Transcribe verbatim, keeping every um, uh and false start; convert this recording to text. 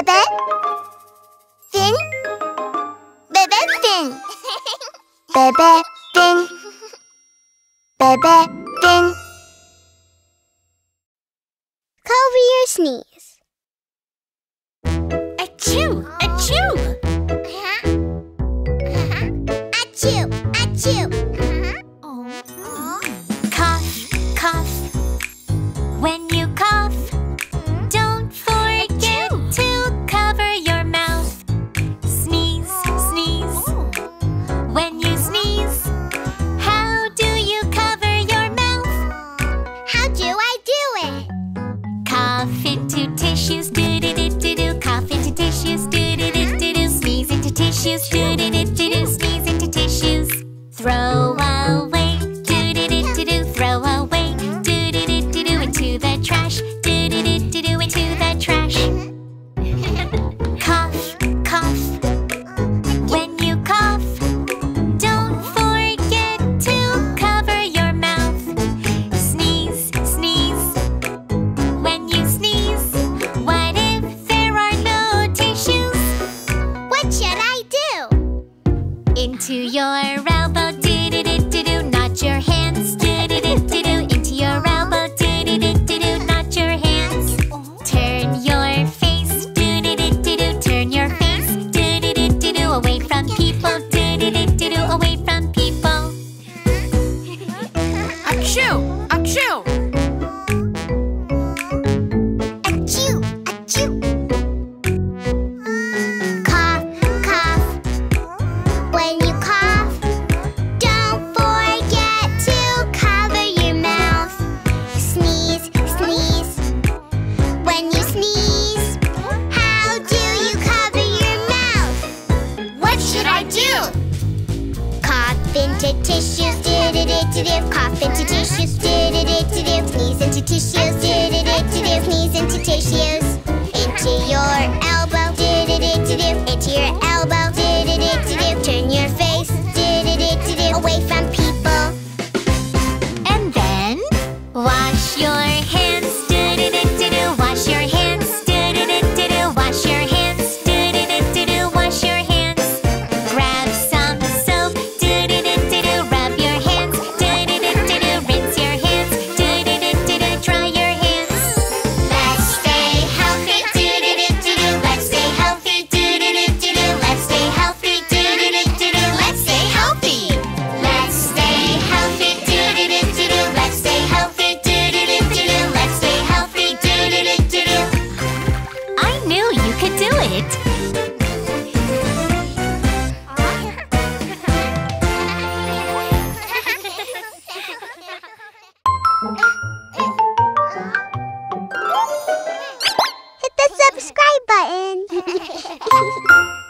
Bebefinn, Bebefinn, Bebefinn, Bebefinn. Cover your sneeze. Achoo, achoo. Uh huh. Uh huh. Achoo, achoo. Uh huh. Oh. Oh. Cough, cough. When you cough, don't forget to cover your mouth. Sneeze, sneeze. When you sneeze, how do you cover your mouth? How do I do it? Cough into tissues, do do do do do. Cough into tissues, do do do do do. Sneeze into tissues, do do do do do. Sneeze into tissues. Throw away. Into your elbow, do do do do do, not your hands, do do do do do. Into your elbow, do do do do do, not your hands. Turn your face, do do do do do. Turn your face, do do do do do, away from people, do do do do do, away from people. Achoo, achoo. Into tissues, do do do do do. Cough into tissues, do do do do do. Sneeze into tissues, do do do do do. Sneeze into tissues. Into your elbow, do do do do do. Into your elbow, do do do do do. Turn your face, do do do do do. Away from people. And then wash your hands, do do do do do. Wash your hands, do do do do do. Wash your hands, do do do do do. Wash your hands. Grab some soap. Hit the subscribe button.